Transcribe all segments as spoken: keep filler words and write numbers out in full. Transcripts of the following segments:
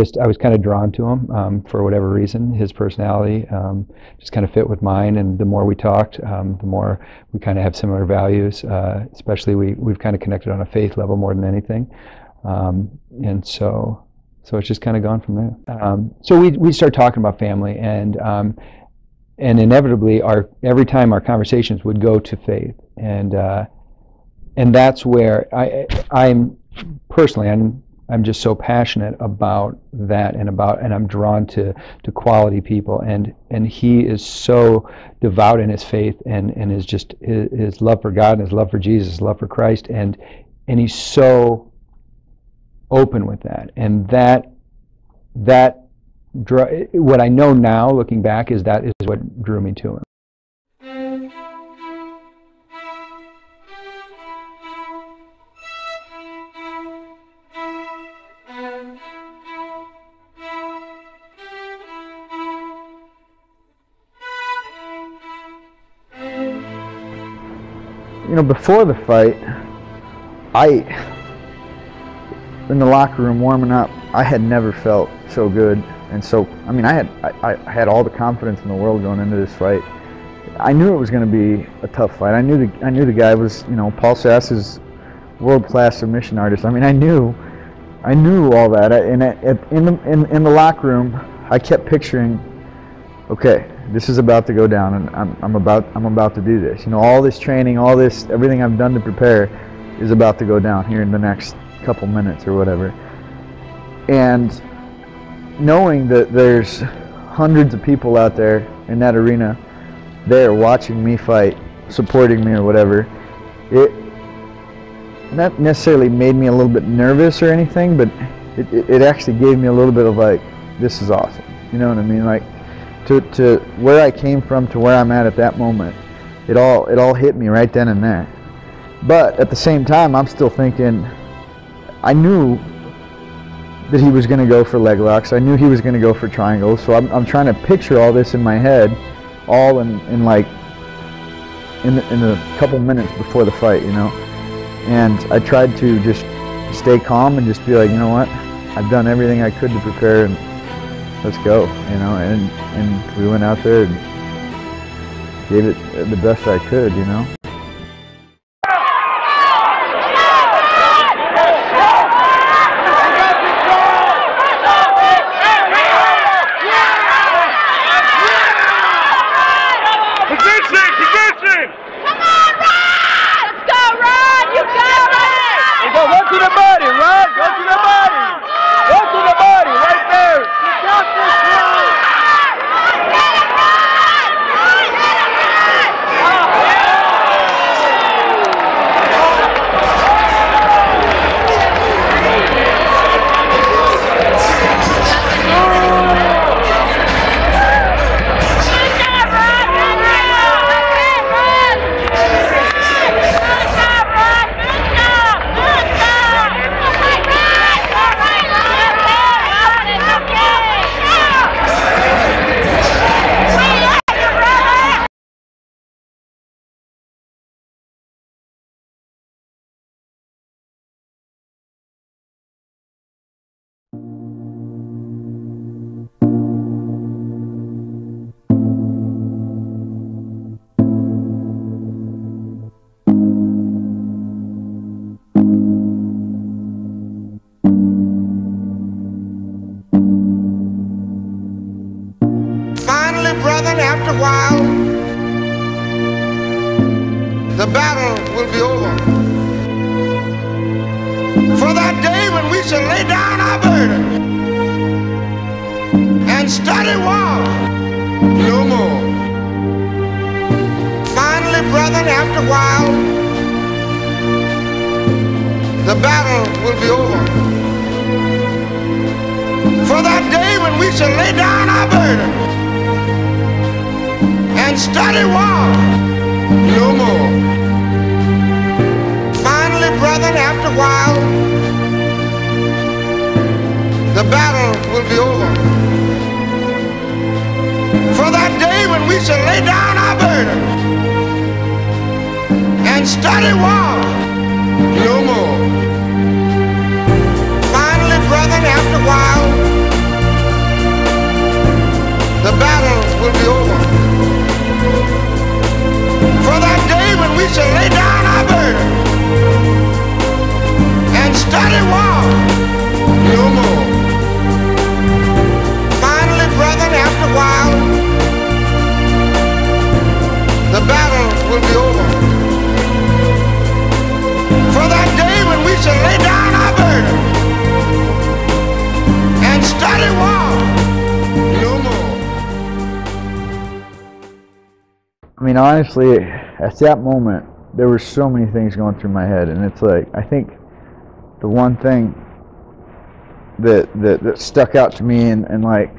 just I was kind of drawn to him um, for whatever reason. His personality um, just kind of fit with mine, and the more we talked, um, the more we kind of have similar values. Uh, especially we we've kind of connected on a faith level more than anything, um, and so so it's just kind of gone from there. Um, so we we started talking about family, and um, and inevitably our every time our conversations would go to faith, and uh, and that's where I I'm personally I'm. I'm just so passionate about that, and about, and I'm drawn to to quality people, and and he is so devout in his faith, and and is just his, his love for God and his love for Jesus, his love for Christ, and and he's so open with that, and that that what I know now, looking back, is that is what drew me to him. You know, before the fight, I, in the locker room warming up, I had never felt so good, and so, I mean, I had, I, I had all the confidence in the world going into this fight. I knew it was going to be a tough fight. I knew the, I knew the guy was, you know, Paul Sass is world-class submission artist. I mean, I knew, I knew all that, and at, at, in, the, in, in the locker room, I kept picturing, okay, this is about to go down, and I'm, I'm about I'm about to do this. You know, all this training, all this, everything I've done to prepare is about to go down here in the next couple minutes or whatever. And knowing that there's hundreds of people out there in that arena, there watching me fight, supporting me or whatever, it not necessarily made me a little bit nervous or anything, but it, it, it actually gave me a little bit of like, this is awesome. You know what I mean? Like, To, to where I came from to where I'm at at that moment, it all it all hit me right then and there. But at the same time, I'm still thinking, I knew that he was going to go for leg locks. I knew he was going to go for triangles. So I'm, I'm trying to picture all this in my head, all in, in like in the, in the couple minutes before the fight, you know. And I tried to just stay calm and just be like, you know what, I've done everything I could to prepare, and let's go, you know, and, and we went out there and gave it the best I could, you know. After a while, the battle will be over. For that day when we shall lay down our burden and study war no more. Finally, brethren, after a while, the battle will be over. For that day when we shall lay down our burden and study war no more. Finally, brethren, after a while, the battle will be over. For that day when we shall lay down our burden and study war no more. Finally, brethren, after a while, the battle will be over. For that day when we shall lay down our burden and study war no more. Finally, brethren, after a while, the battle will be over. For that day when we shall lay down our burden and study war. I mean, honestly, at that moment, there were so many things going through my head, and it's like, I think the one thing that that, that stuck out to me, and, and like,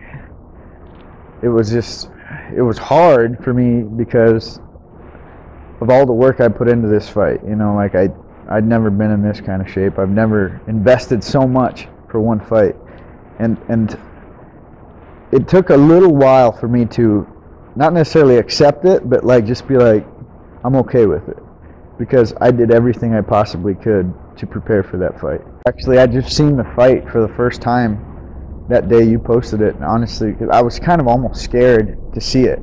it was just, it was hard for me because of all the work I put into this fight. You know, like, I, I'd never been in this kind of shape. I've never invested so much for one fight. And, and it took a little while for me to not necessarily accept it, but like just be like, I'm okay with it, because I did everything I possibly could to prepare for that fight. Actually, I just seen the fight for the first time that day you posted it, and honestly, I was kind of almost scared to see it,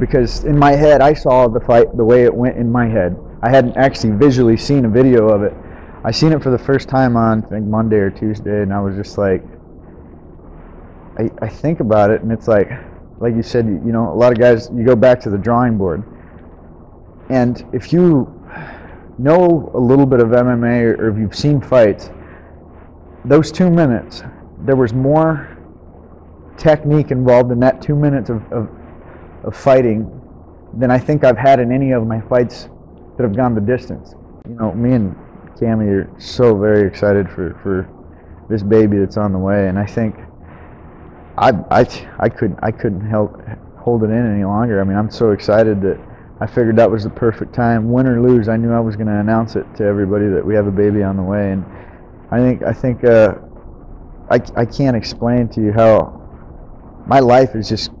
because in my head, I saw the fight the way it went in my head. I hadn't actually visually seen a video of it. I seen it for the first time on, I think, Monday or Tuesday, and I was just like, I, I think about it, and it's like, like you said, you know, a lot of guys, you go back to the drawing board. And if you know a little bit of M M A, or if you've seen fights, those two minutes, there was more technique involved in that two minutes of, of, of fighting than I think I've had in any of my fights that have gone the distance. You know, me and Cammy are so very excited for, for this baby that's on the way, and I think I, I, I couldn't, I couldn't help hold it in any longer. I mean, I'm so excited that I figured that was the perfect time. Win or lose, I knew I was going to announce it to everybody that we have a baby on the way. And I think, I think, uh, I, I can't explain to you how my life is just,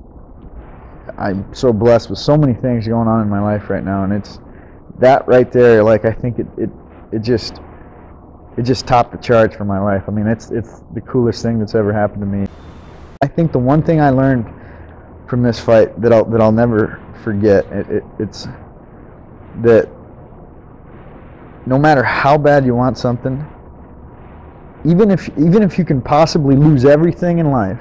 I'm so blessed with so many things going on in my life right now. And it's that right there, like, I think it, it, it just, it just topped the charts for my life. I mean, it's, it's the coolest thing that's ever happened to me. I think the one thing I learned from this fight that I'll, that I'll never forget, it, it, it's that no matter how bad you want something, even if, even if you can possibly lose everything in life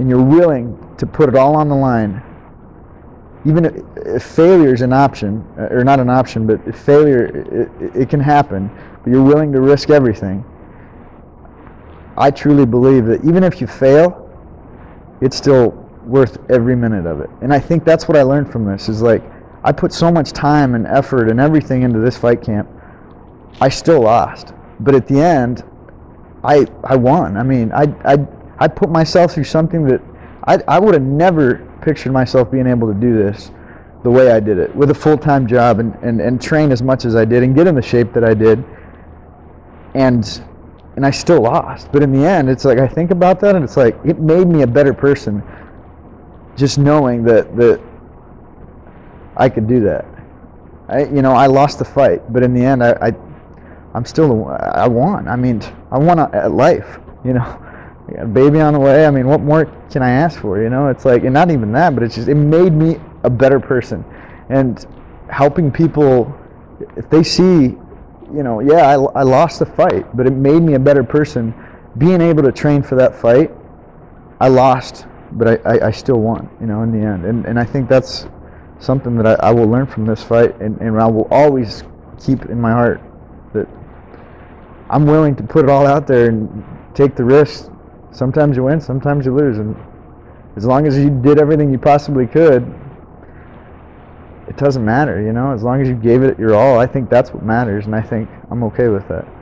and you're willing to put it all on the line, even if, if failure is an option, or not an option, but if failure, it, it can happen, but you're willing to risk everything, I truly believe that even if you fail, it's still worth every minute of it. And I think that's what I learned from this, is like, I put so much time and effort and everything into this fight camp, I still lost. But at the end, I I won. I mean, I I, I put myself through something that I, I would have never pictured myself being able to do this the way I did it, with a full-time job and, and, and train as much as I did and get in the shape that I did. And. And I still lost. But in the end, it's like, I think about that, and it's like, it made me a better person just knowing that that I could do that. I, you know, I lost the fight, but in the end, I, I I'm still the, I won. I mean, I won at life. You know, a baby on the way. I mean, what more can I ask for? You know, it's like, and not even that, but it's just, it made me a better person. And helping people, if they see, you know, yeah, I, I lost the fight, but it made me a better person. Being able to train for that fight, I lost, but I, I, I still won, you know, in the end. And, and I think that's something that I, I will learn from this fight, and, and I will always keep in my heart that I'm willing to put it all out there and take the risk. Sometimes you win, sometimes you lose. And as long as you did everything you possibly could, it doesn't matter, you know, as long as you gave it your all. I think that's what matters, and I think I'm okay with that.